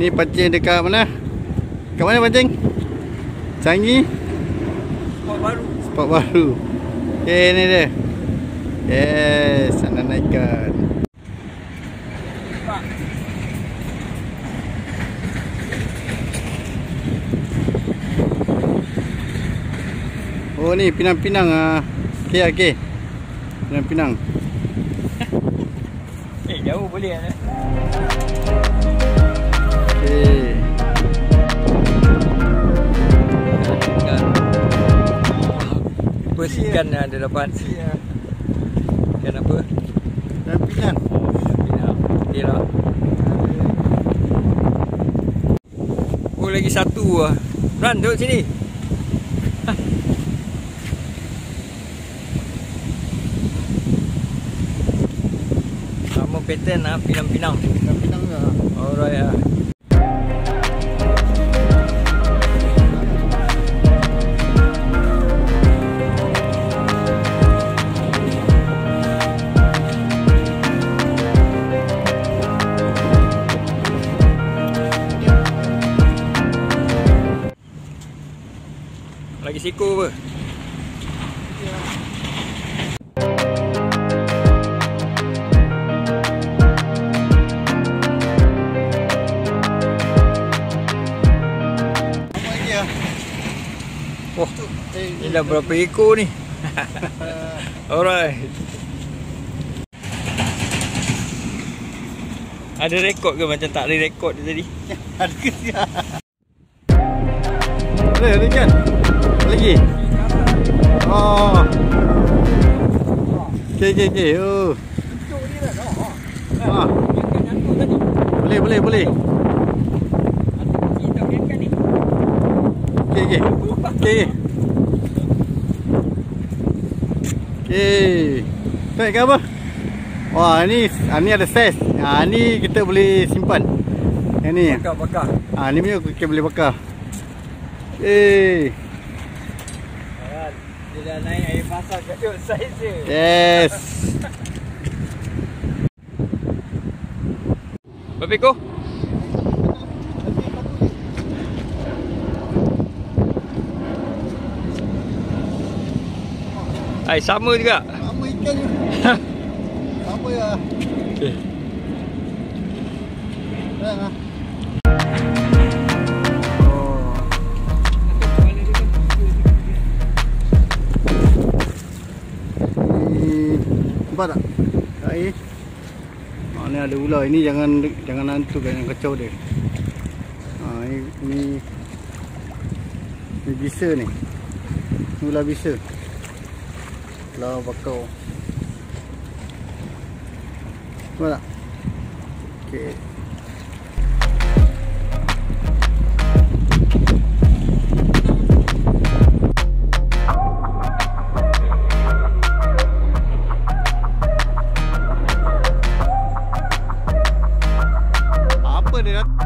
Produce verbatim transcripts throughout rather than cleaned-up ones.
Ni pancing dekat mana? Kat mana pancing? Canggih? Spot baru. Spot baru. Okay, ni dia. Yes, nak naikkan. Oh ni pinang-pinang ah. Okey okey. Pinang-pinang. Eh jauh boleh kan? Okey. First ikan yang ada dapat. Ikan apa? Dan pinang. Pinang. Okey lah. Oh lagi satu ah. Run duduk sini. Pattern lah, pinang-pinang. Pinang-pinang ke lah. Alright lah. Lagi siko apa? Oh, ini dah berapa ekor ni? Alright. Ada rekod ke macam tak ada rekod dia tadi? Ada ke tak? Ada, ada kan? Lagi? Oh. Okay, okay, okay. Oh. Ah. Boleh, boleh, boleh. Okey okey. Okey. Okey. Apa? Wah, ni ni ada saiz. Ha, ni kita boleh simpan. Yang ni. Bakar-bakar. Ah, ni punya kita boleh bakar. Eh. Alright. Dia dah naik air pasang kat dia saiz dia. Yes. Babiko. Hai, sama juga. Sama ikan je. Sama lah. Okey. Dah lah. Oh. Ni nampak tak? Air. Ha, ni ada ular. Ini jangan jangan hantu kan, yang kacau dia. Ha, ini ni ni bisa ni. Ular bisa. Lah bakau. Nampak tak? Okey. Apa dia datang?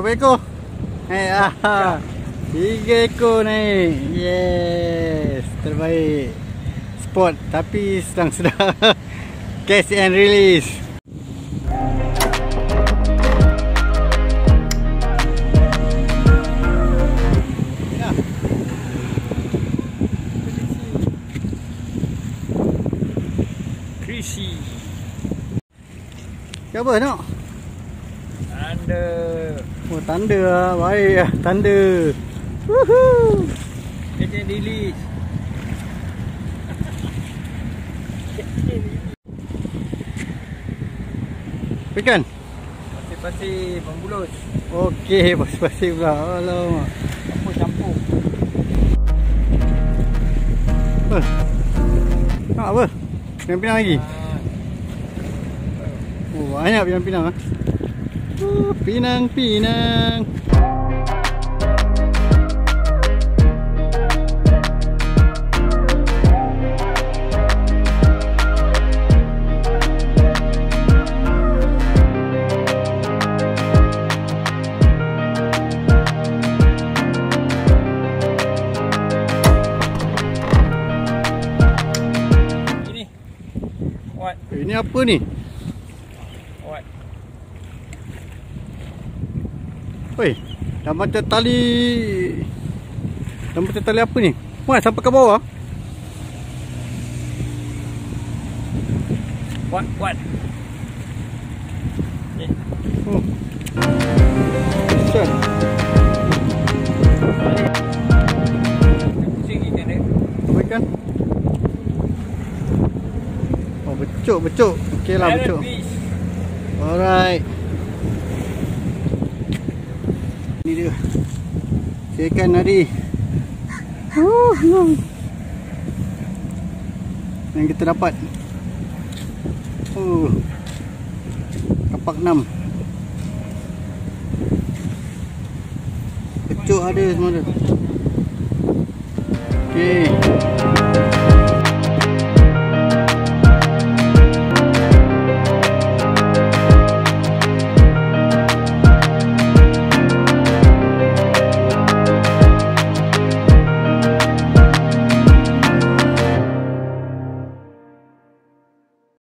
Berapa ekor? Eh, ah, tiga ekor ni. Yes, terbaik. Spot tapi sedang-sedang. Catch and release. Ya. puisi. Siapa nak? Tanda. Oh, tanda lah. Baik lah, tanda. Woohoo. Kena delete. Ikan? Pasir-pasir, pembulus. Okey, pasir-pasir pula. Alamak. Campur-campur. Apa? Nak apa? Pinang-pinang lagi? Oh, banyak pinang-pinang lah. Oh, pinang-pinang. Ini apa ni? What? Oi, dah macam tali. Dah macam tali apa ni? Wah, sampai ke bawah. What? What? Ni. Oh. Besar. Pusing kita ni. Baikkan. Becuk, becuk. Okey lah, becuk. Alright. Ni dia. Sekan nari. Oh, no. Yang kita dapat. Oh. Kapak enam. Becuk ada semua tu. Okey.